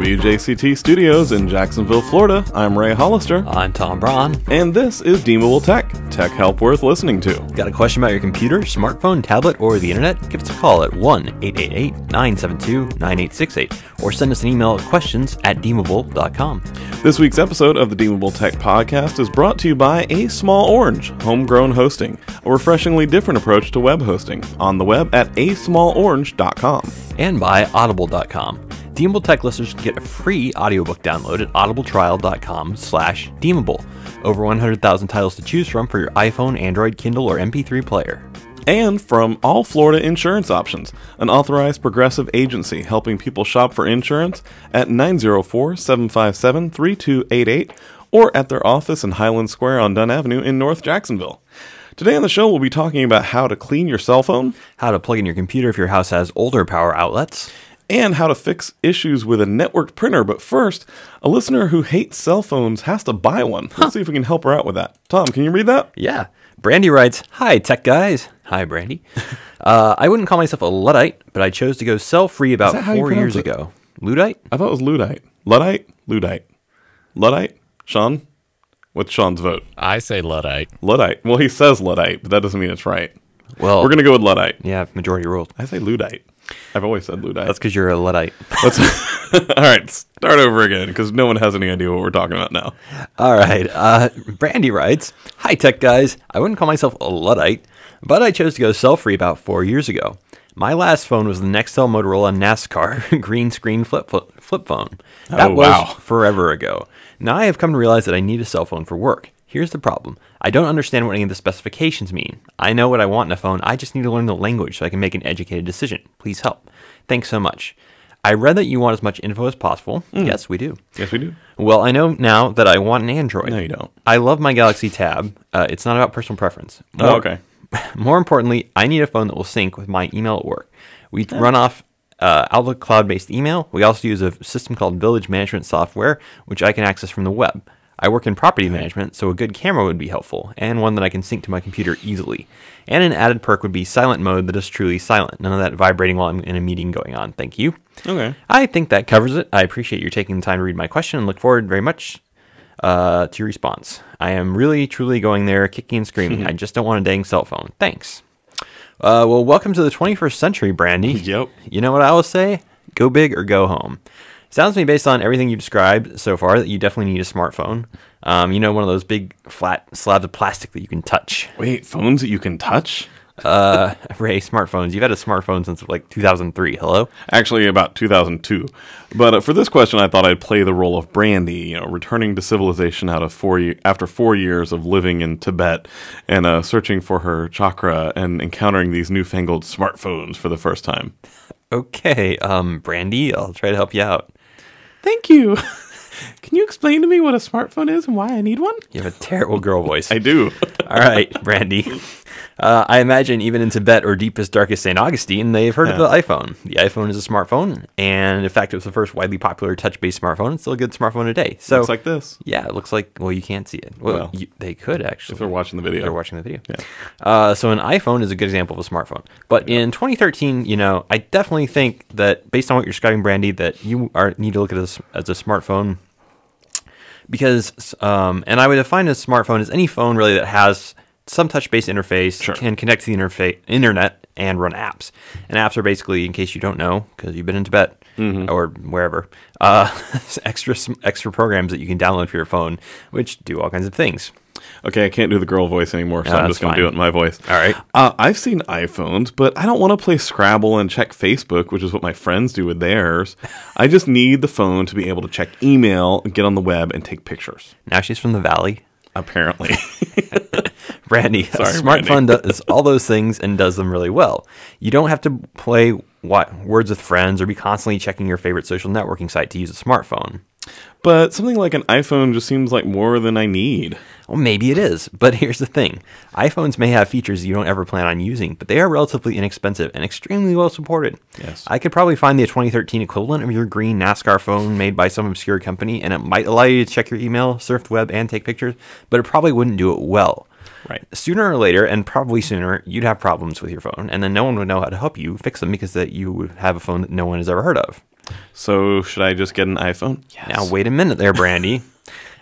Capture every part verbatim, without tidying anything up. W J C T Studios in Jacksonville, Florida, I'm Ray Hollister. I'm Tom Braun. And this is Deemable Tech, tech help worth listening to. Got a question about your computer, smartphone, tablet, or the internet? Give us a call at one eight eight eight, nine seven two, nine eight six eight or send us an email at questions at deemable dot com. This week's episode of the Deemable Tech Podcast is brought to you by A Small Orange, homegrown hosting, a refreshingly different approach to web hosting, on the web at a small orange dot com. And by audible dot com. Deemable Tech listeners can get a free audiobook download at audible trial dot com slash deemable. Over one hundred thousand titles to choose from for your iPhone, Android, Kindle, or M P three player. And from All Florida Insurance Options, an authorized progressive agency helping people shop for insurance at nine zero four, seven five seven, three two eight eight or at their office in Highland Square on Dunn Avenue in North Jacksonville. Today on the show, we'll be talking about how to clean your cell phone, how to plug in your computer if your house has older power outlets, and how to fix issues with a networked printer. But first, a listener who hates cell phones has to buy one. Let's huh. see if we can help her out with that. Tom, can you read that? Yeah. Brandy writes, "Hi, tech guys." Hi, Brandy. uh, I wouldn't call myself a Luddite, but I chose to go cell-free about four years it? ago. Luddite? I thought it was Luddite. Luddite? Luddite. Luddite? Sean? What's Sean's vote? I say Luddite. Luddite. Well, he says Luddite, but that doesn't mean it's right. Well, we're going to go with Luddite. Yeah, majority rule. I say Luddite. I've always said Luddite. That's because you're a Luddite. All right, start over again, because no one has any idea what we're talking about now. All right, uh, Brandy writes, "Hi, tech guys. I wouldn't call myself a Luddite, but I chose to go cell-free about four years ago. My last phone was the Nextel Motorola NASCAR green screen flip, flip phone. That oh, wow. was forever ago. Now I have come to realize that I need a cell phone for work. Here's the problem. I don't understand what any of the specifications mean. I know what I want in a phone. I just need to learn the language so I can make an educated decision. Please help. Thanks so much." I read that you want as much info as possible. Mm. Yes, we do. Yes, we do. Well, I know now that I want an Android. No, you don't. I love my Galaxy Tab. Uh, it's not about personal preference. More, oh, okay. More importantly, I need a phone that will sync with my email at work. We oh. run off uh, Outlook cloud-based email. We also use a system called Village Management Software, which I can access from the web. I work in property management, so a good camera would be helpful, and one that I can sync to my computer easily. And an added perk would be silent mode that is truly silent. None of that vibrating while I'm in a meeting going on. Thank you. Okay. I think that covers it. I appreciate your taking the time to read my question and look forward very much uh, to your response. I am really, truly going there kicking and screaming. I just don't want a dang cell phone. Thanks. Uh, well, welcome to the twenty-first century, Brandy. Yep. You know what I always say? Go big or go home. Sounds to me, based on everything you've described so far, that you definitely need a smartphone. Um, you know, one of those big, flat slabs of plastic that you can touch. Wait, phones that you can touch? uh, Ray, smartphones. You've had a smartphone since, like, two thousand three. Hello? Actually, about two thousand two. But uh, for this question, I thought I'd play the role of Brandy, you know, returning to civilization out of four year, after four years of living in Tibet and uh, searching for her chakra and encountering these newfangled smartphones for the first time. Okay, um, Brandy, I'll try to help you out. Thank you. Can you explain to me what a smartphone is and why I need one? You have a terrible girl voice. I do. All right, Brandy. Uh, I imagine even in Tibet or deepest, darkest Saint Augustine, they've heard yeah. of the iPhone. The iPhone is a smartphone, and in fact, it was the first widely popular touch-based smartphone. It's still a good smartphone today. So, looks like this. Yeah, it looks like, well, you can't see it. Well, well you, they could, actually. If they're watching the video. If they're watching the video. Yeah. Uh, so an iPhone is a good example of a smartphone. But yeah. in twenty thirteen, you know, I definitely think that, based on what you're describing, Brandy, that you are, need to look at this as a smartphone. Because, um, and I would define a smartphone as any phone, really, that has some touch-based interface, sure. can connect to the interface, internet and run apps. And apps are basically, in case you don't know, because you've been in Tibet mm-hmm. or wherever, uh, extra extra programs that you can download for your phone, which do all kinds of things. Okay, I can't do the girl voice anymore, so no, I'm just going to do it in my voice. All right. Uh, I've seen iPhones, but I don't want to play Scrabble and check Facebook, which is what my friends do with theirs. I just need the phone to be able to check email, get on the web, and take pictures. Now she's from the Valley. Apparently. Brandy, Sorry, a smartphone Brandy. does all those things and does them really well. You don't have to play Words with Friends or be constantly checking your favorite social networking site to use a smartphone. But something like an iPhone just seems like more than I need. Well, maybe it is, but here's the thing. iPhones may have features you don't ever plan on using, but they are relatively inexpensive and extremely well supported. Yes. I could probably find the twenty thirteen equivalent of your green NASCAR phone made by some obscure company, and it might allow you to check your email, surf the web, and take pictures, but it probably wouldn't do it well. Right. Sooner or later, and probably sooner, you'd have problems with your phone, and then no one would know how to help you fix them because that you would have a phone that no one has ever heard of. So should I just get an iPhone? Yes. Now, wait a minute there, Brandy.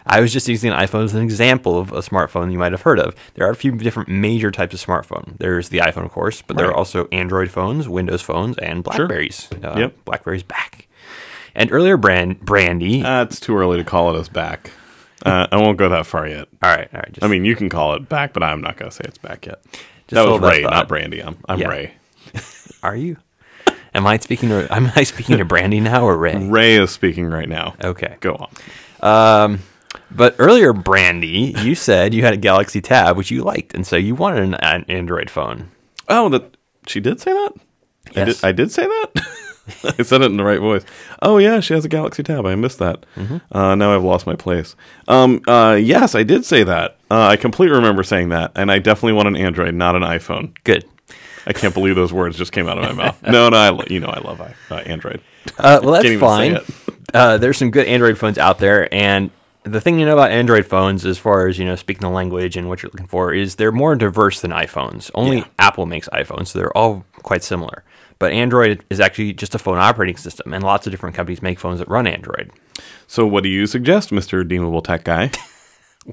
I was just using an iPhone as an example of a smartphone you might have heard of. There are a few different major types of smartphone. There's the iPhone, of course, but right. there are also Android phones, Windows phones, and BlackBerries. Sure. Uh, yep. BlackBerry's back. And earlier, Brand Brandy... Uh, it's too early to call it us back. Uh, I won't go that far yet. All right. All right. Just, I mean, you can call it back, but I'm not going to say it's back yet. Just that was Ray, that not Brandy. I'm, I'm yeah. Ray. Are you? Am I speaking to, am I speaking to Brandy now or Ray? Ray is speaking right now. Okay. Go on. Um... But earlier, Brandy, you said you had a Galaxy Tab, which you liked, and so you wanted an, an Android phone. Oh, that she did say that? Yes. I did, I did say that? I said it in the right voice. Oh, yeah, she has a Galaxy Tab. I missed that. Mm-hmm. Uh, now I've lost my place. Um, uh, yes, I did say that. Uh, I completely remember saying that, and I definitely want an Android, not an iPhone. Good. I can't believe those words just came out of my mouth. No, no, I lo- you know I love uh, Android. Uh, well, that's fine. uh, there's some good Android phones out there, and... The thing you know about Android phones, as far as, you know, speaking the language and what you're looking for, is they're more diverse than iPhones. Only yeah. Apple makes iPhones, so they're all quite similar. But Android is actually just a phone operating system, and lots of different companies make phones that run Android. So what do you suggest, Mister Deemable Tech Guy?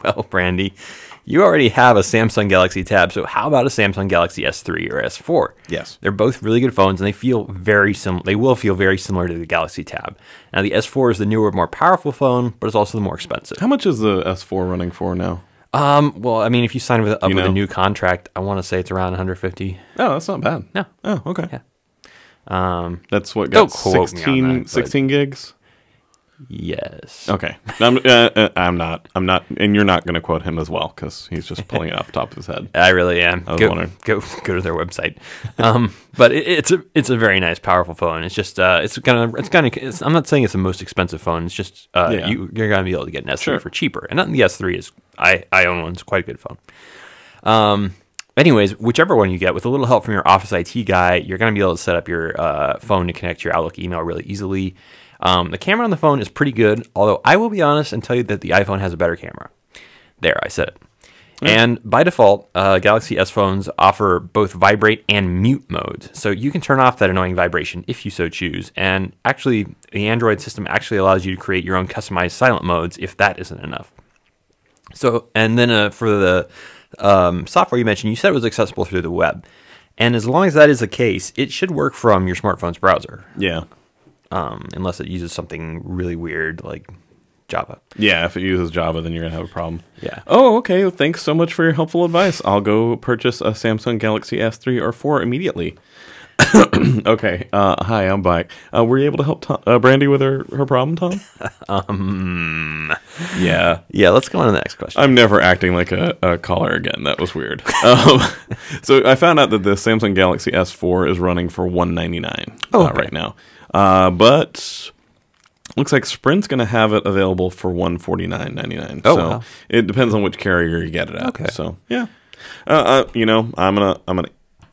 Well, Brandy, you already have a Samsung Galaxy Tab, so how about a Samsung Galaxy S three or S four? Yes. They're both really good phones, and they feel very sim- they will feel very similar to the Galaxy Tab. Now, the S four is the newer, more powerful phone, but it's also the more expensive. How much is the S four running for now? Um, well, I mean, if you sign with, up you with know? a new contract, I want to say it's around one hundred fifty dollars. Oh, that's not bad. No. Oh, okay. Yeah. Um, that's what got sixteen, that, sixteen gigs? Yes. Okay. I'm, uh, I'm not. I'm not. And you're not going to quote him as well because he's just pulling it off the top of his head. I really am. I was go, wondering. Go go to their website. Um, but it, it's a it's a very nice, powerful phone. It's just uh, it's kind of it's kind of. I'm not saying it's the most expensive phone. It's just uh, yeah. you, you're going to be able to get an S three sure. for cheaper. And not the S three is. I I own one. It's quite a good phone. Um. Anyways, whichever one you get, with a little help from your Office I T guy, you're going to be able to set up your uh, phone to connect to your Outlook email really easily. Um, the camera on the phone is pretty good, although I will be honest and tell you that the iPhone has a better camera. There, I said it. Mm. And by default, uh, Galaxy S phones offer both vibrate and mute modes. So you can turn off that annoying vibration if you so choose. And actually, the Android system actually allows you to create your own customized silent modes if that isn't enough. So, and then uh, for the um, software you mentioned, you said it was accessible through the web. And as long as that is the case, it should work from your smartphone's browser. Yeah. Um, unless it uses something really weird like Java. Yeah, if it uses Java, then you're going to have a problem. Yeah. Oh, okay. Well, thanks so much for your helpful advice. I'll go purchase a Samsung Galaxy S three or four immediately. Okay. Uh, hi, I'm back. Uh, were you able to help Tom, uh, Brandy with her, her problem, Tom? um, yeah. Yeah, let's go on to the next question. I'm never acting like a, a caller again. That was weird. um, so I found out that the Samsung Galaxy S four is running for one hundred ninety-nine dollars oh, okay. uh, right now. Uh, but looks like Sprint's going to have it available for one hundred forty-nine dollars and ninety-nine cents. Oh, so wow. It depends on which carrier you get it at. Okay. So, yeah. Uh, uh, you know, I'm an I'm an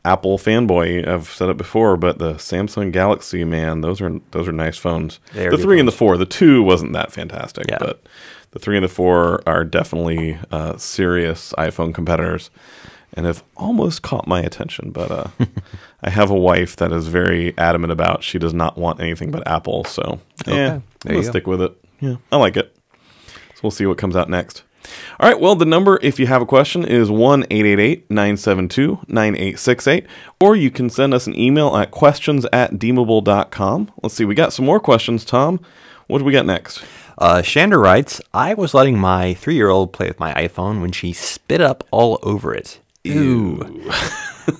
Apple fanboy. I've said it before, but the Samsung Galaxy, man, those are those are nice phones. They're the three phones. And the four. The two wasn't that fantastic, yeah. but the three and the four are definitely uh, serious iPhone competitors. And have almost caught my attention, but uh, I have a wife that is very adamant about she does not want anything but Apple, so okay. yeah, I'm gonna stick with it. Yeah, I like it. So we'll see what comes out next. All right, well, the number, if you have a question, is one eight eight eight nine seven two nine eight six eight, or you can send us an email at questions at deemable dot com. Let's see, we got some more questions, Tom. What do we got next? Uh, Shander writes, I was letting my three-year-old play with my iPhone when she spit up all over it. Ew.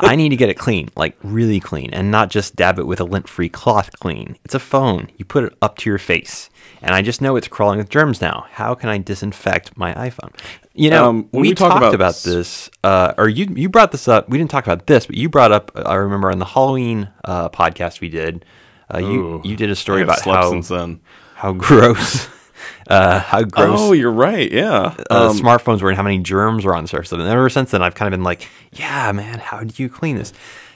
I need to get it clean, like really clean, and not just dab it with a lint-free cloth clean. It's a phone. You put it up to your face. And I just know it's crawling with germs now. How can I disinfect my iPhone? You know, um, we, we talk talked about, about this, uh, or you you brought this up. We didn't talk about this, but you brought up, I remember on the Halloween uh, podcast we did, uh, Ooh, you, you did a story about how, how gross... Uh, how gross! Oh, you're right. Yeah, uh, um, smartphones were, and how many germs were on the surface of it. And ever since then, I've kind of been like, "Yeah, man, how do you clean this?"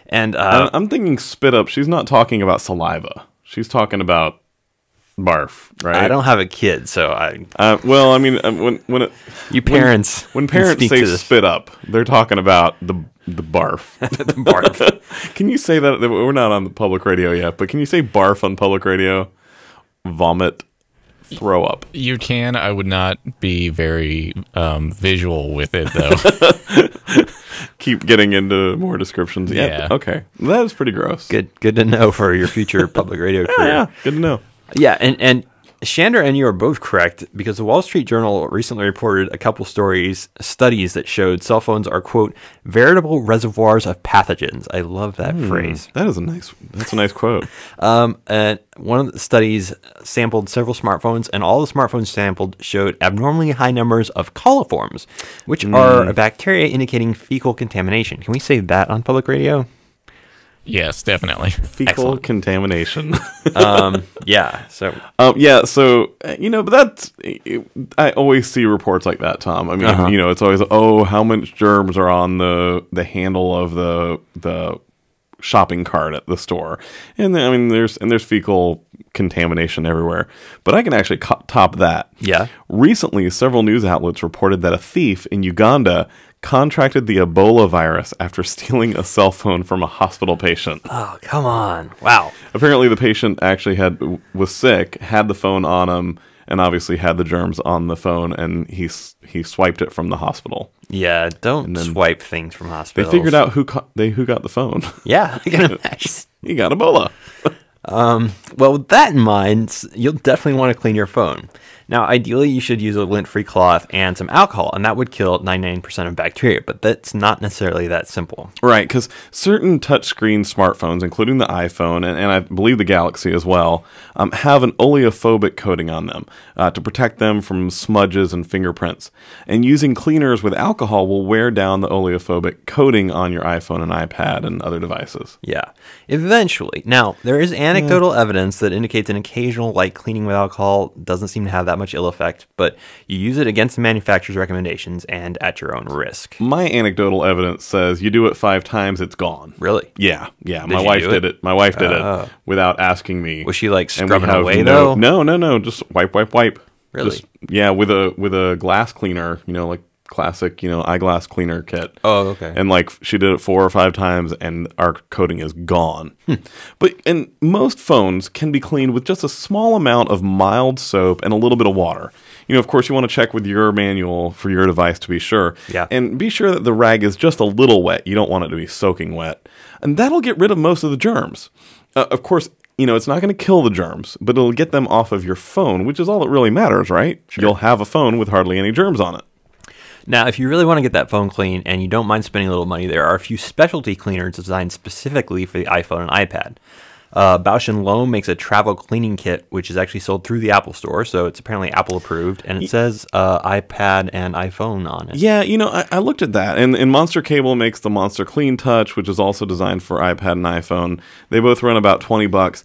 And uh, I'm thinking spit up. She's not talking about saliva. She's talking about barf, right? I don't have a kid, so I. Uh, well, I mean, when when it, you parents, when, when parents say spit up, they're talking about the the barf. The barf. Can you say that? We're not on the public radio yet, but can you say barf on public radio? vomit, throw up. You can. I would not be very um, visual with it, though. Keep getting into more descriptions. Yeah. yeah. Okay. That is pretty gross. Good Good to know for your future public radio yeah, career. Yeah, good to know. Yeah, and, and Shander and you are both correct, because the Wall Street Journal recently reported a couple stories, studies that showed cell phones are, quote, veritable reservoirs of pathogens. I love that mm, phrase. That is a nice, that's a nice quote. Um, and one of the studies sampled several smartphones, and all the smartphones sampled showed abnormally high numbers of coliforms, which mm. are bacteria indicating fecal contamination. Can we say that on public radio? Yes, definitely. Fecal Excellent. contamination. um, yeah. So. Um, yeah. So you know, but that's. I always see reports like that, Tom. I mean, uh-huh. you know, it's always, oh, how much germs are on the the handle of the the shopping cart at the store, and then, I mean, there's and there's fecal contamination everywhere. But I can actually top that. Yeah. Recently, several news outlets reported that a thief in Uganda contracted the Ebola virus after stealing a cell phone from a hospital patient. Oh, come on. Wow. Apparently the patient actually had was sick, had the phone on him, and obviously had the germs on the phone, and he he swiped it from the hospital. Yeah, don't swipe things from hospitals. They figured out who they who got the phone. Yeah, I can imagine. You got Ebola. Um, well, with that in mind, you'll definitely want to clean your phone. Now, ideally, you should use a lint-free cloth and some alcohol, and that would kill ninety-nine percent of bacteria, but that's not necessarily that simple. Right, because certain touchscreen smartphones, including the iPhone, and, and I believe the Galaxy as well, um, have an oleophobic coating on them uh, to protect them from smudges and fingerprints. And using cleaners with alcohol will wear down the oleophobic coating on your iPhone and iPad and other devices. Yeah, eventually. Now, there is anecdotal yeah. evidence that indicates an occasional light cleaning with alcohol doesn't seem to have that much ill effect, but you use it against the manufacturer's recommendations and at your own risk. My anecdotal evidence says you do it five times, it's gone. Really? Yeah, yeah. Did my wife it? did it. My wife did uh, it without asking me. Was she like scrubbing away no, though? No, no, no. Just wipe, wipe, wipe. Really? Just, yeah, with a with a glass cleaner. You know, like classic, you know, eyeglass cleaner kit. Oh, okay. And like she did it four or five times, and our coating is gone. Hmm. But and most phones can be cleaned with just a small amount of mild soap and a little bit of water. You know, of course, you want to check with your manual for your device to be sure. Yeah. And be sure that the rag is just a little wet. You don't want it to be soaking wet, and that'll get rid of most of the germs. Uh, of course, you know, it's not going to kill the germs, but it'll get them off of your phone, which is all that really matters, right? Sure. You'll have a phone with hardly any germs on it. Now, if you really want to get that phone clean and you don't mind spending a little money, there are a few specialty cleaners designed specifically for the iPhone and iPad. Uh, Bausch and Lomb makes a travel cleaning kit, which is actually sold through the Apple Store, so it's apparently Apple approved, and it says uh, iPad and iPhone on it. Yeah, you know, I, I looked at that, and, and Monster Cable makes the Monster Clean Touch, which is also designed for iPad and iPhone. They both run about twenty bucks,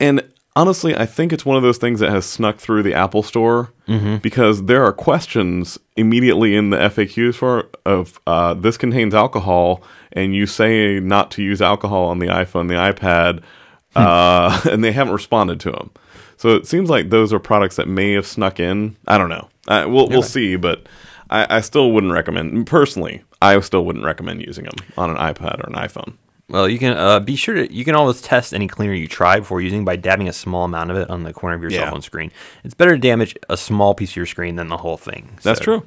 and honestly, I think it's one of those things that has snuck through the Apple Store mm-hmm. because there are questions immediately in the F A Qs for of uh, this contains alcohol, and you say not to use alcohol on the iPhone, the iPad, uh, and they haven't responded to them. So it seems like those are products that may have snuck in. I don't know. Uh, we'll yeah. we'll see, but I, I still wouldn't recommend personally. I still wouldn't recommend using them on an iPad or an iPhone. Well, you can uh, be sure to, you can always test any cleaner you try before using by dabbing a small amount of it on the corner of your yeah. cell phone screen. It's better to damage a small piece of your screen than the whole thing. That's so. true.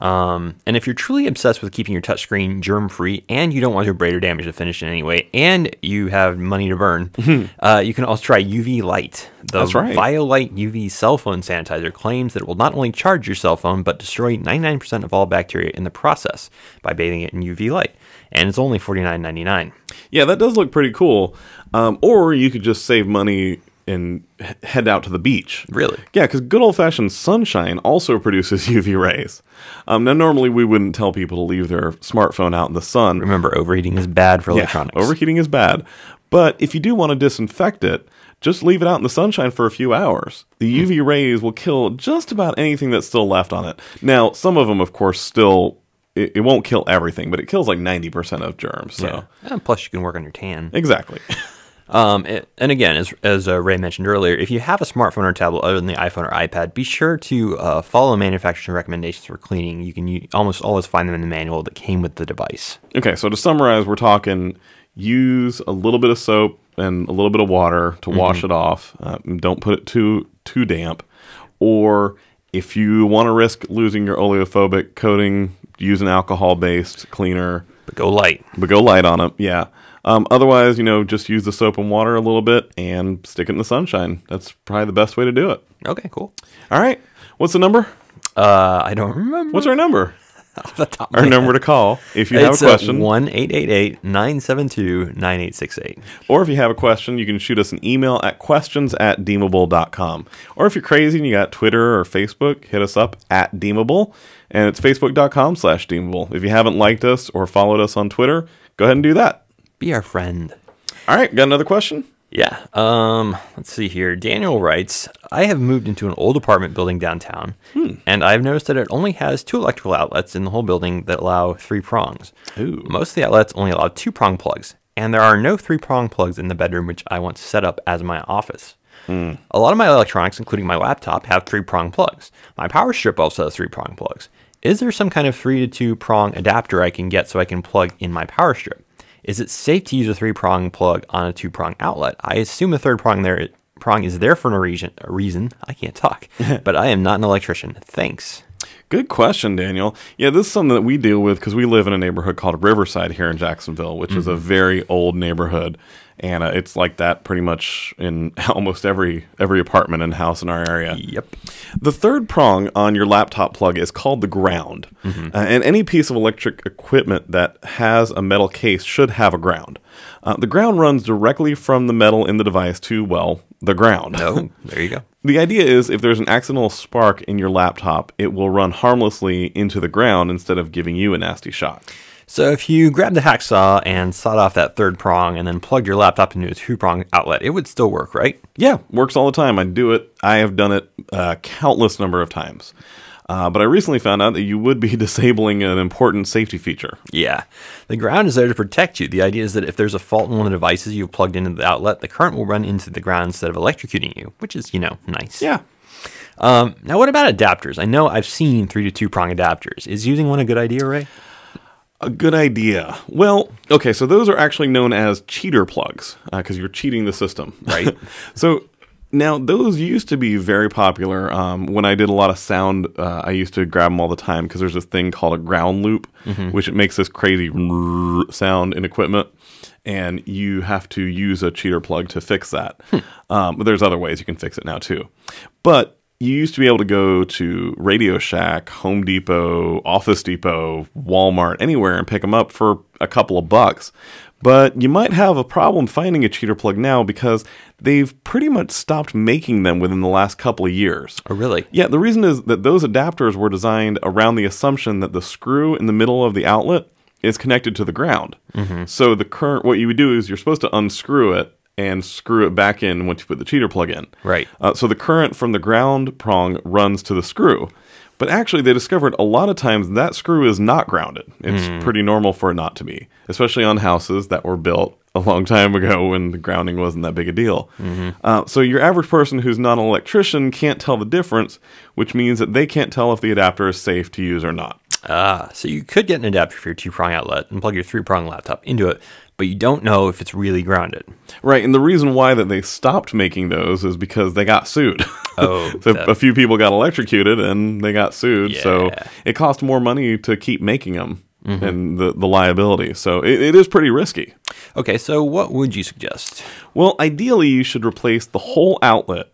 Um, and if you're truly obsessed with keeping your touchscreen germ-free and you don't want to abrade or damage the finish in any way and you have money to burn, mm-hmm. uh, you can also try U V Light. The That's right. Violite U V Cell Phone Sanitizer claims that it will not only charge your cell phone but destroy ninety-nine percent of all bacteria in the process by bathing it in U V light. And it's only forty-nine ninety-nine. Yeah, that does look pretty cool. Um, or you could just save money and head out to the beach. Really? Yeah, because good old-fashioned sunshine also produces U V rays. Um, now, normally we wouldn't tell people to leave their smartphone out in the sun. Remember, overheating is bad for electronics. Yeah, overheating is bad. But if you do want to disinfect it, just leave it out in the sunshine for a few hours. The U V rays will kill just about anything that's still left on it. Now, some of them, of course, still... It, it won't kill everything, but it kills like ninety percent of germs. So. Yeah. And plus, you can work on your tan. Exactly. um, it, and again, as, as uh, Ray mentioned earlier, if you have a smartphone or tablet other than the iPhone or iPad, be sure to uh, follow manufacturer recommendations for cleaning. You can you, almost always find them in the manual that came with the device. Okay, so to summarize, we're talking use a little bit of soap, and a little bit of water to mm-hmm. wash it off. Uh, don't put it too too damp. Or if you want to risk losing your oleophobic coating, use an alcohol-based cleaner. But go light. But go light on it, yeah. Um, otherwise, you know, just use the soap and water a little bit and stick it in the sunshine. That's probably the best way to do it. Okay, cool. All right. What's the number? Uh, I don't remember. What's our number? Off the top of our number head. To call if you it's have a question. It's one eight eight eight, nine seven two, nine eight six eight. Or if you have a question, you can shoot us an email at questions at deemable dot com. Or if you're crazy and you got Twitter or Facebook, hit us up at Deemable. And it's facebook dot com slash Deemable. If you haven't liked us or followed us on Twitter, go ahead and do that. Be our friend. All right. Got another question? Yeah. Um, let's see here. Daniel writes, I have moved into an old apartment building downtown, hmm. and I've noticed that it only has two electrical outlets in the whole building that allow three prongs. Ooh. Most of the outlets only allow two prong plugs, and there are no three prong plugs in the bedroom, which I want to set up as my office. Hmm. A lot of my electronics, including my laptop, have three prong plugs. My power strip also has three prong plugs. Is there some kind of three to two prong adapter I can get so I can plug in my power strip? Is it safe to use a three-prong plug on a two-prong outlet? I assume the third prong there prong is there for no reason. A reason. I can't talk, but I am not an electrician. Thanks. Good question, Daniel. Yeah, this is something that we deal with because we live in a neighborhood called Riverside here in Jacksonville, which mm-hmm. is a very old neighborhood, and uh, it's like that pretty much in almost every every apartment and house in our area. Yep. The third prong on your laptop plug is called the ground, mm-hmm. uh, and any piece of electric equipment that has a metal case should have a ground. Uh, the ground runs directly from the metal in the device to, well, the ground. Oh, there you go. The idea is if there's an accidental spark in your laptop, it will run harmlessly into the ground instead of giving you a nasty shock. So if you grabbed a hacksaw and sawed off that third prong and then plugged your laptop into a two-prong outlet, it would still work, right? Yeah, works all the time. I do it. I have done it a countless number of times. Uh, but I recently found out that you would be disabling an important safety feature. Yeah. The ground is there to protect you. The idea is that if there's a fault in one of the devices you've plugged into the outlet, the current will run into the ground instead of electrocuting you, which is, you know, nice. Yeah. Um, now, what about adapters? I know I've seen three to two prong adapters. Is using one a good idea, Ray? A good idea. Well, okay, so those are actually known as cheater plugs because uh, you're cheating the system. Right. So... Now, those used to be very popular. Um, when I did a lot of sound, uh, I used to grab them all the time because there's this thing called a ground loop, mm-hmm. which it makes this crazy sound in equipment, and you have to use a cheater plug to fix that. Hmm. Um, but there's other ways you can fix it now, too. But you used to be able to go to Radio Shack, Home Depot, Office Depot, Walmart, anywhere, and pick them up for a couple of bucks. But you might have a problem finding a cheater plug now because they've pretty much stopped making them within the last couple of years. Oh, really? Yeah, the reason is that those adapters were designed around the assumption that the screw in the middle of the outlet is connected to the ground. Mm-hmm. So the current, what you would do is you're supposed to unscrew it and screw it back in once you put the cheater plug in. Right. Uh, so the current from the ground prong runs to the screw. But actually, they discovered a lot of times that screw is not grounded. It's mm. pretty normal for it not to be, especially on houses that were built a long time ago when the grounding wasn't that big a deal. Mm-hmm. uh, so your average person who's not an electrician can't tell the difference, which means that they can't tell if the adapter is safe to use or not. Ah, so you could get an adapter for your two-prong outlet and plug your three-prong laptop into it, but you don't know if it's really grounded. Right, and the reason why that they stopped making those is because they got sued. Oh, so that. A few people got electrocuted and they got sued, yeah. So it cost more money to keep making them mm-hmm. and the, the liability. So it, it is pretty risky. Okay, so what would you suggest? Well, ideally you should replace the whole outlet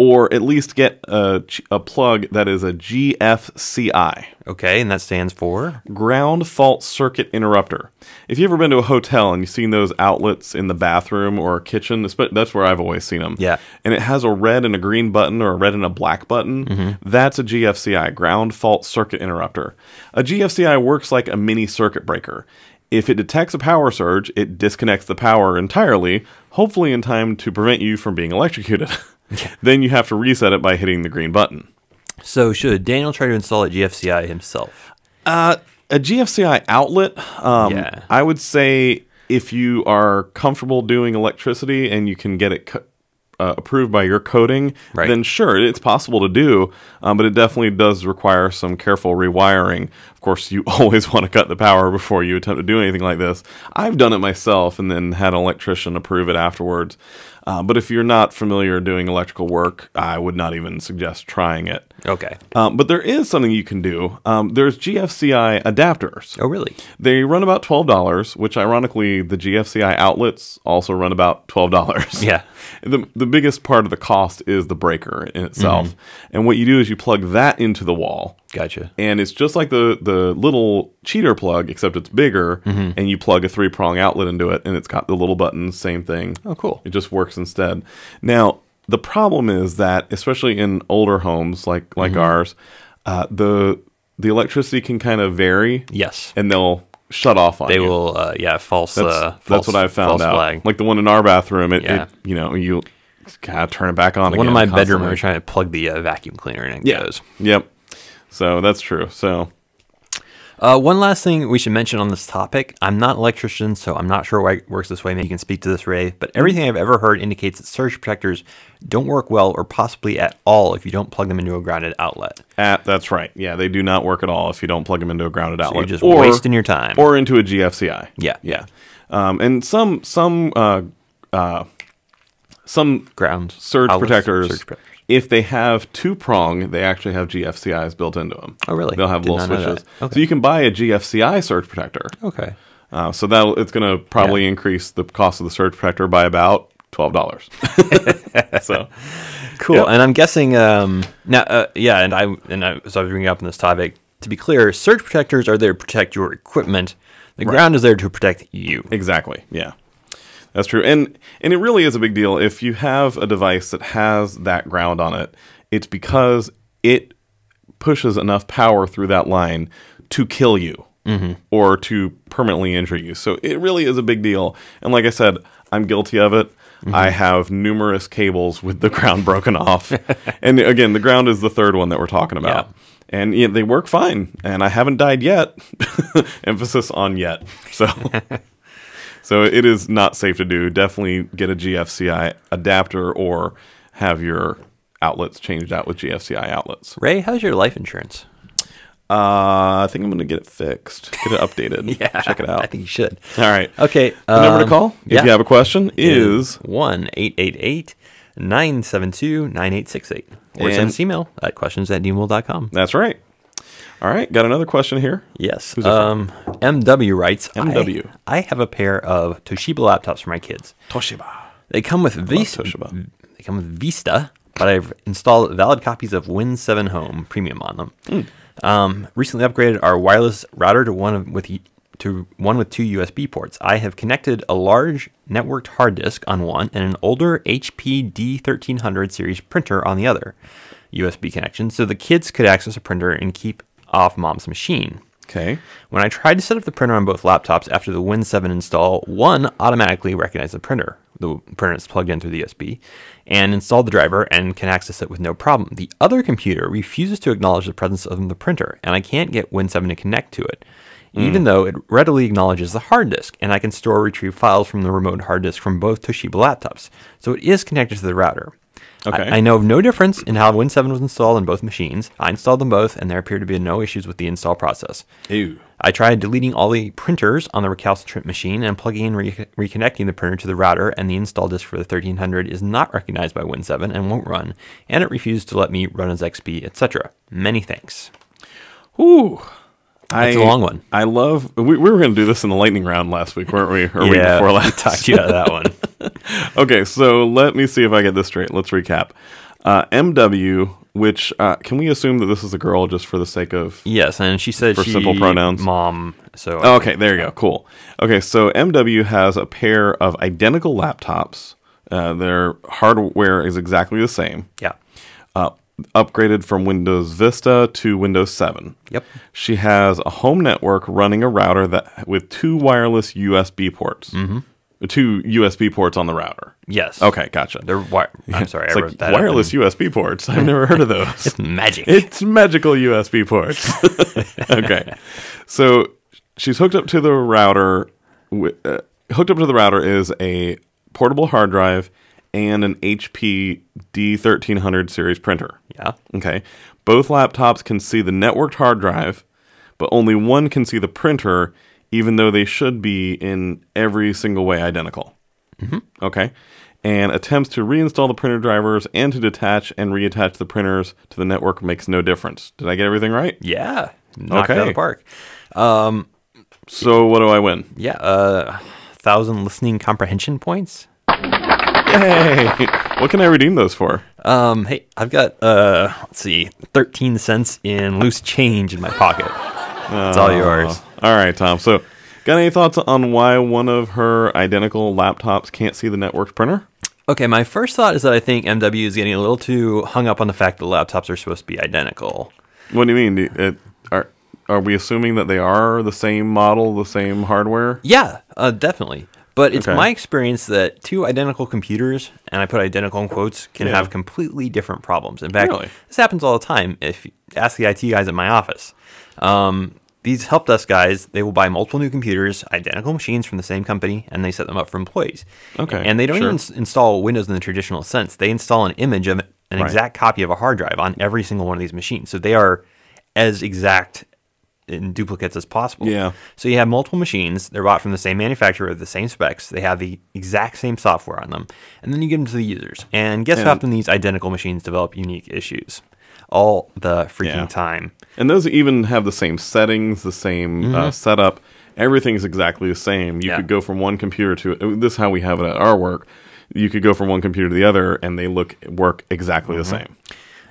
or at least get a, a plug that is a G F C I. Okay, and that stands for? Ground Fault Circuit Interrupter. If you've ever been to a hotel and you've seen those outlets in the bathroom or kitchen, that's where I've always seen them. Yeah. And it has a red and a green button or a red and a black button. Mm-hmm. That's a G F C I, Ground Fault Circuit Interrupter. A G F C I works like a mini circuit breaker. If it detects a power surge, it disconnects the power entirely, hopefully in time to prevent you from being electrocuted. Then you have to reset it by hitting the green button. So should Daniel try to install a G F C I himself? Uh, a G F C I outlet, um, yeah. I would say if you are comfortable doing electricity and you can get it co- uh, approved by your coding, right. then sure, it's possible to do, um, but it definitely does require some careful rewiring. Of course, you always want to cut the power before you attempt to do anything like this. I've done it myself and then had an electrician approve it afterwards. Uh, but if you're not familiar doing electrical work, I would not even suggest trying it. Okay. Um, but there is something you can do. Um, there's G F C I adapters. Oh, really? They run about twelve dollars, which ironically, the G F C I outlets also run about twelve dollars. Yeah. The, the biggest part of the cost is the breaker in itself. Mm-hmm. And what you do is you plug that into the wall. Gotcha. And it's just like the, the little cheater plug, except it's bigger, mm-hmm. and you plug a three-prong outlet into it, and it's got the little buttons, same thing. Oh, cool. It just works instead. Now, the problem is that, especially in older homes like, like mm-hmm. ours, uh, the the electricity can kind of vary. Yes. And they'll shut off on they you. They will, uh, yeah, false That's, uh, false, that's what I've found out. Flag. Like the one in our bathroom, it, yeah. it you know, you kind of turn it back on one again. One of my constantly. bedroom, we were trying to plug the uh, vacuum cleaner in, and it yeah. goes. Yep. So that's true. So, uh, one last thing we should mention on this topic. I'm not an electrician, so I'm not sure why it works this way. Maybe you can speak to this, Ray. But everything I've ever heard indicates that surge protectors don't work well or possibly at all if you don't plug them into a grounded outlet. Uh, that's right. Yeah, they do not work at all if you don't plug them into a grounded outlet. So you're just or, wasting your time. Or into a G F C I. Yeah. Yeah. Um, and some some uh, uh, some ground surge outlets, protectors. Surge protectors. If they have two-prong, they actually have G F C Is built into them. Oh, really? They'll have Did little switches. Okay. So you can buy a G F C I surge protector. Okay. Uh, so that it's going to probably yeah. increase the cost of the surge protector by about twelve dollars. So cool. Yeah. And I'm guessing um, now, uh, yeah. And I and I, so I was bringing up on this topic. To be clear, surge protectors are there to protect your equipment. The right. ground is there to protect you. Exactly. Yeah. That's true. And and it really is a big deal. If you have a device that has that ground on it, it's because it pushes enough power through that line to kill you mm-hmm. or to permanently injure you. So it really is a big deal. And like I said, I'm guilty of it. Mm-hmm. I have numerous cables with the ground broken off. And again, the ground is the third one that we're talking about. Yeah. And yeah, they work fine. And I haven't died yet. Emphasis on yet. So... So it is not safe to do. Definitely get a G F C I adapter or have your outlets changed out with G F C I outlets. Ray, how's your life insurance? Uh, I think I'm going to get it fixed. Get it updated. Yeah. Check it out. I think you should. All right. Okay. The um, number to call if yeah. you have a question is one eight eight eight, nine seven two, nine eight six eight. Or send us an email at questions at d m l dot com. That's right. All right, got another question here. Yes. Um, M W writes, M W. I, I have a pair of Toshiba laptops for my kids. Toshiba. They come with Vista. Toshiba. They come with Vista, but I've installed valid copies of Win seven Home Premium on them. Mm. Um, recently upgraded our wireless router to one with to one with two U S B ports. I have connected a large networked hard disk on one and an older H P D thirteen hundred series printer on the other U S B connection, so the kids could access a printer and keep off mom's machine. Okay. When I tried to set up the printer on both laptops after the Win seven install, one automatically recognized the printer. The printer is plugged in through the U S B and installed the driver and can access it with no problem. The other computer refuses to acknowledge the presence of the printer, and I can't get Win seven to connect to it, mm. even though it readily acknowledges the hard disk, and I can store or retrieve files from the remote hard disk from both Toshiba laptops. So it is connected to the router. Okay. I, I know of no difference in how Win seven was installed on both machines. I installed them both, and there appeared to be no issues with the install process. Ew. I tried deleting all the printers on the recalcitrant machine and plugging and re reconnecting the printer to the router, and the install disk for the thirteen hundred is not recognized by Win seven and won't run, and it refused to let me run as X P, et cetera. Many thanks. Ooh. That's I, a long one. I love... We, we were going to do this in the lightning round last week, weren't we? Or yeah, week before last. We talked to you about that one. Okay, so let me see if I get this straight. Let's recap. Uh, M W, which... Uh, can we assume that this is a girl just for the sake of... Yes, and she said for she... For simple pronouns. Mom, so... Oh, okay, there you go. Cool. Okay, so M W has a pair of identical laptops. Uh, their hardware is exactly the same. Yeah. Uh, upgraded from Windows Vista to Windows seven. Yep. She has a home network running a router that with two wireless U S B ports. Mm-hmm. Two U S B ports on the router. Yes. Okay, gotcha. They're wi I'm sorry, it's I wrote like that. Wireless and... U S B ports. I've never heard of those. It's magic. It's magical U S B ports. Okay. So she's hooked up to the router. Uh, hooked up to the router is a portable hard drive and an H P D thirteen hundred series printer. Yeah. Okay. Both laptops can see the networked hard drive, but only one can see the printer, even though they should be in every single way identical. Mm-hmm. Okay. And attempts to reinstall the printer drivers and to detach and reattach the printers to the network makes no difference. Did I get everything right? Yeah. Knocked okay. out of the park. Um, so what do I win? Yeah. Uh, one thousand listening comprehension points. Hey, what can I redeem those for? Um, hey, I've got, uh, let's see, thirteen cents in loose change in my pocket. Uh, it's all yours. All right, Tom. So, got any thoughts on why one of her identical laptops can't see the networked printer? Okay, my first thought is that I think M W is getting a little too hung up on the fact that laptops are supposed to be identical. What do you mean? Do you, it, are, are we assuming that they are the same model, the same hardware? Yeah, uh, definitely. But it's okay. my experience that two identical computers, and I put identical in quotes, can yeah. have completely different problems. In fact, really? This happens all the time. If you ask the I T guys at my office, um, these help desk guys, they will buy multiple new computers, identical machines from the same company, and they set them up for employees. Okay, and they don't sure. even install Windows in the traditional sense. They install an image of an right. exact copy of a hard drive on every single one of these machines. So they are as exact in duplicates as possible. Yeah. So you have multiple machines. They're bought from the same manufacturer, the same specs. They have the exact same software on them. And then you give them to the users. And guess and how often these identical machines develop unique issues? All the freaking yeah. time. And those even have the same settings, the same mm-hmm. uh, setup. Everything's exactly the same. You yeah. could go from one computer to, this is how we have it at our work. You could go from one computer to the other and they look work exactly mm-hmm. the same.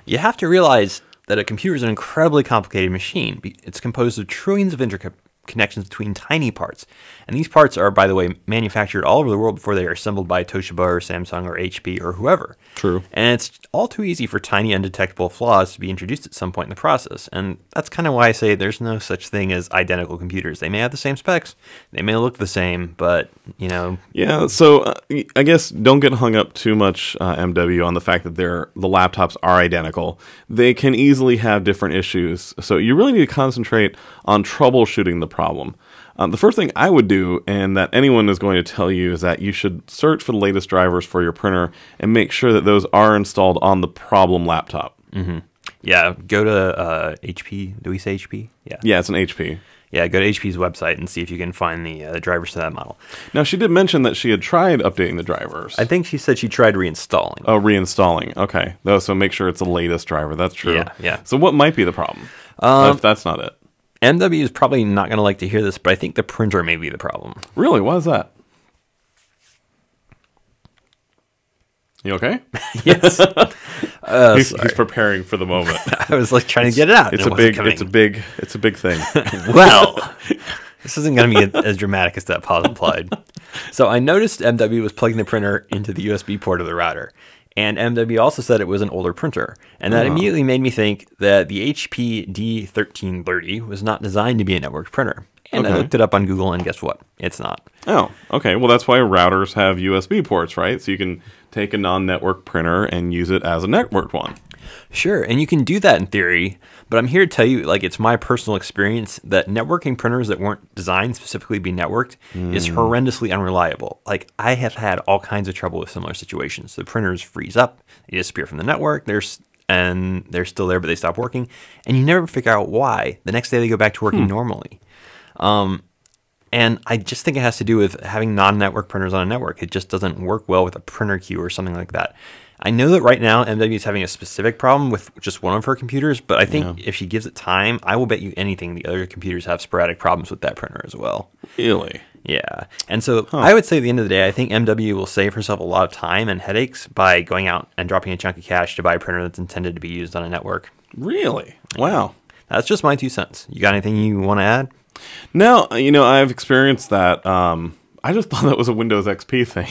You have to realize that a computer is an incredibly complicated machine. It's composed of trillions of interconnections between tiny parts. And these parts are, by the way, manufactured all over the world before they are assembled by Toshiba or Samsung or H P or whoever. True. And it's all too easy for tiny undetectable flaws to be introduced at some point in the process. And that's kind of why I say there's no such thing as identical computers. They may have the same specs, they may look the same, but, you know. Yeah, so uh, I guess don't get hung up too much, uh, M W, on the fact that they're, the laptops are identical. They can easily have different issues. So you really need to concentrate on troubleshooting the problem. Um, the first thing I would do, and that anyone is going to tell you, is that you should search for the latest drivers for your printer and make sure that those are installed on the problem laptop. Mm-hmm. Yeah, go to uh, H P. Do we say H P? Yeah, yeah, it's an H P. Yeah, go to H P's website and see if you can find the uh, drivers to that model. Now, she did mention that she had tried updating the drivers. I think she said she tried reinstalling. Oh, reinstalling. Okay. Oh, so make sure it's the latest driver. That's true. Yeah, yeah. So what might be the problem um, if that's not it? M W is probably not going to like to hear this, but I think the printer may be the problem. Really? Why is that? You okay? Yes. Uh, he's, he's preparing for the moment. I was like trying it's, to get it out. It's a it big. It's a big. It's a big thing. Well, this isn't going to be as dramatic as that pause implied. So I noticed M W was plugging the printer into the U S B port of the router. And M W also said it was an older printer. And that oh. immediately made me think that the H P D thirteen thirty was not designed to be a networked printer. And okay. I looked it up on Google, and guess what? It's not. Oh, okay. Well, that's why routers have U S B ports, right? So you can take a non-network printer and use it as a networked one. Sure, and you can do that in theory, but I'm here to tell you, like, it's my personal experience that networking printers that weren't designed specifically to be networked mm. is horrendously unreliable. Like, I have had all kinds of trouble with similar situations. The printers freeze up, they disappear from the network, there's and they're still there, but they stop working, and you never figure out why. The next day they go back to working hmm. normally. Um, and I just think it has to do with having non-network printers on a network. It just doesn't work well with a printer queue or something like that. I know that right now M W is having a specific problem with just one of her computers, but I think yeah. if she gives it time, I will bet you anything the other computers have sporadic problems with that printer as well. Really? Yeah. And so huh. I would say at the end of the day, I think M W will save herself a lot of time and headaches by going out and dropping a chunk of cash to buy a printer that's intended to be used on a network. Really? Wow. That's just my two cents. You got anything you want to add? No, you know, I've experienced that. Um, I just thought that was a Windows X P thing.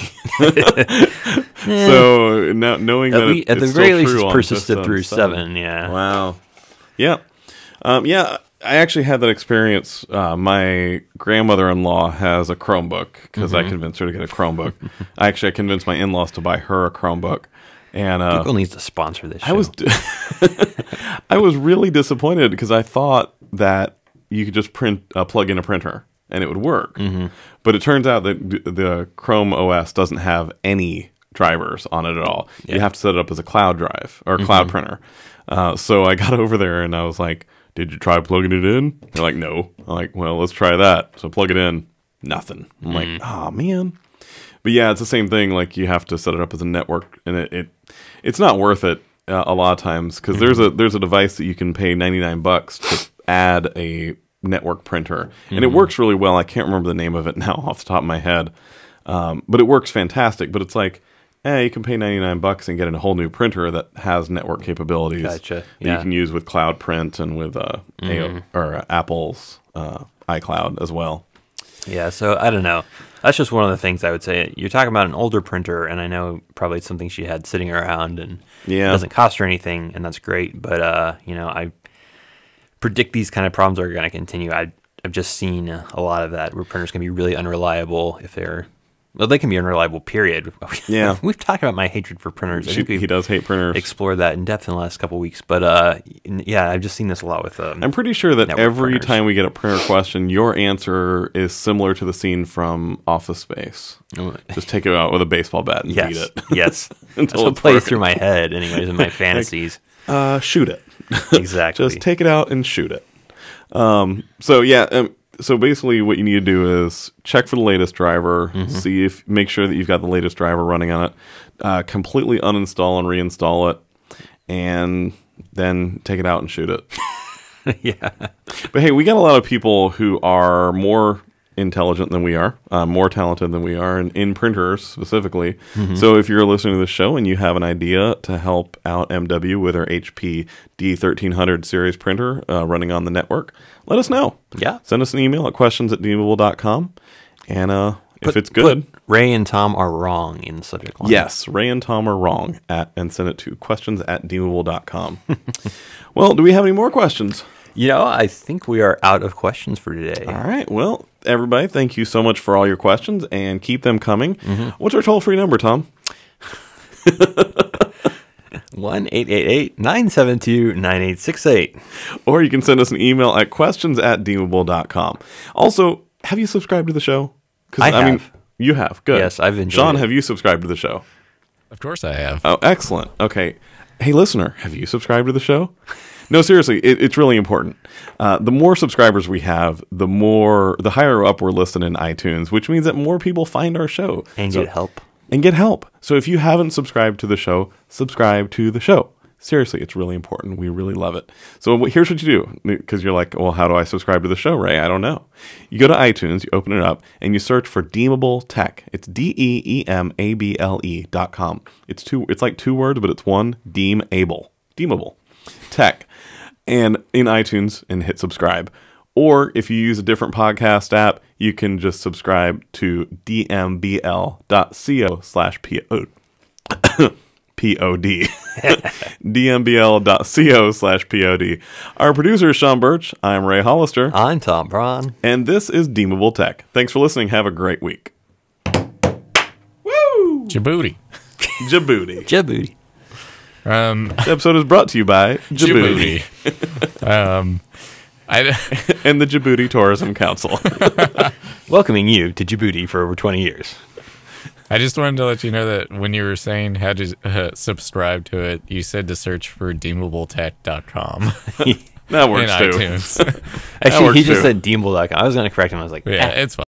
So now, knowing at that le- it, at the very least, it's persisted through seven. Yeah. Wow. Yeah. Um, yeah. I actually had that experience. Uh, my grandmother-in-law has a Chromebook because mm-hmm. I convinced her to get a Chromebook. I actually I convinced my in-laws to buy her a Chromebook. And uh, Google needs to sponsor this show. I was, d- I was really disappointed because I thought that you could just print, uh, plug in a printer, and it would work. Mm-hmm. But it turns out that the Chrome O S doesn't have any drivers on it at all. Yeah. You have to set it up as a cloud drive or a cloud mm-hmm. printer. Uh, so I got over there and I was like, did you try plugging it in? They're like, no. I'm like, well, let's try that. So plug it in. Nothing. I'm mm. like, oh, man. But yeah, it's the same thing. Like, you have to set it up as a network, and it, it it's not worth it uh, a lot of times, because mm-hmm. there's a there's a device that you can pay ninety-nine bucks to add a network printer, mm-hmm. and it works really well. I can't remember the name of it now off the top of my head, um, but it works fantastic. But it's like, eh, you can pay ninety-nine bucks and get a whole new printer that has network capabilities gotcha. yeah. that you can use with Cloud Print and with uh, mm-hmm. A O, or uh, Apple's uh, iCloud as well. Yeah, so I don't know. That's just one of the things I would say. You're talking about an older printer, and I know probably it's something she had sitting around, and yeah. it doesn't cost her anything, and that's great. But, uh, you know, I predict these kind of problems are going to continue. I, I've just seen a lot of that where printers can be really unreliable if they're... Well, they can be unreliable, period. Yeah. We've talked about my hatred for printers. I she, think he does hate printers. Explored that in depth in the last couple of weeks. But, uh, yeah, I've just seen this a lot with um, I'm pretty sure that every printers. time we get a printer question, your answer is similar to the scene from Office Space. Just take it out with a baseball bat and yes. beat it. Yes. Until That's what plays broken. Through my head, anyways, in my fantasies. Like, uh, shoot it. Exactly. Just take it out and shoot it. Um, so, yeah, um, So basically what you need to do is check for the latest driver, mm-hmm. see if make sure that you've got the latest driver running on it, uh, completely uninstall and reinstall it, and then take it out and shoot it. Yeah. But hey, we got a lot of people who are more intelligent than we are, uh, more talented than we are, and in printers specifically. Mm-hmm. So if you're listening to the show and you have an idea to help out M W with our H P D thirteen hundred series printer uh, running on the network, let us know. Yeah. Send us an email at questions at deemable dot com. And uh, put, if it's good... Put Ray and Tom are wrong in the subject line. Yes, Ray and Tom are wrong, at, and send it to questions at deemable dot com. Well, do we have any more questions? You know, I think we are out of questions for today. All right. Well, everybody, thank you so much for all your questions, and keep them coming. Mm-hmm. What's our toll-free number, Tom? one eight eight eight, nine seven two, nine eight six eight. Or you can send us an email at questions at deemable dot com. Also, have you subscribed to the show? I, I have. Mean, you have. Good. Yes, I've enjoyed Sean, it. Have you subscribed to the show? Of course I have. Oh, excellent. Okay. Hey, listener, have you subscribed to the show? No, seriously, it, it's really important. Uh, the more subscribers we have, the more, the higher up we're listed in iTunes, which means that more people find our show. And so, get help. And get help. So if you haven't subscribed to the show, subscribe to the show. Seriously, it's really important. We really love it. So here's what you do, because you're like, well, how do I subscribe to the show, Ray? I don't know. You go to iTunes, you open it up, and you search for Deemable Tech. It's D E E M A B L E dot com. It's two. It's like two words, but it's one. Deemable. Deemable Tech. And in iTunes, and hit subscribe. Or if you use a different podcast app, you can just subscribe to d m b l dot co slash pod. P O D d m b l dot co slash pod. Our producer is Sean Birch. I'm Ray Hollister. I'm Tom Braun. And this is Deemable Tech. Thanks for listening. Have a great week. Woo! Djibouti. Djibouti. Djibouti. Um, this episode is brought to you by Djibouti. Djibouti. um, I, and the Djibouti Tourism Council. Welcoming you to Djibouti for over twenty years. I just wanted to let you know that when you were saying how to uh, subscribe to it, you said to search for deemable tech dot com. That works too. iTunes. Actually, that works he just too. said deemable dot com. I was going to correct him. I was like, yeah, ah. It's fine.